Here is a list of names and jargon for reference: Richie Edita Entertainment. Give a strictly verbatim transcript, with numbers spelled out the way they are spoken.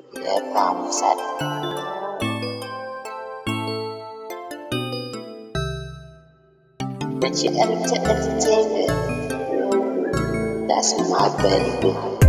พและปราโมทสัตย์But you entertainment, Lord, that's my baby.